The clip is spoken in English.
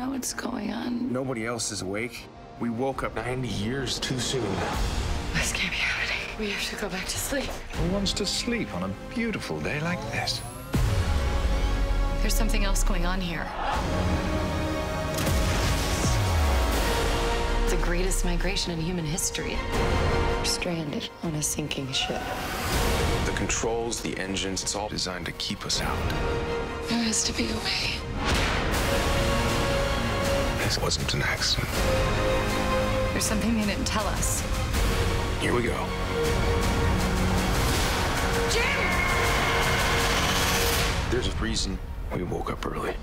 know what's going on. Nobody else is awake. We woke up 90 years too soon. This can't be happening. We have to go back to sleep. Who wants to sleep on a beautiful day like this? There's something else going on here. The greatest migration in human history. We're stranded on a sinking ship. The controls, the engines, it's all designed to keep us out. There has to be a way. This wasn't an accident. There's something they didn't tell us. Here we go. Jim! There's a reason we woke up early.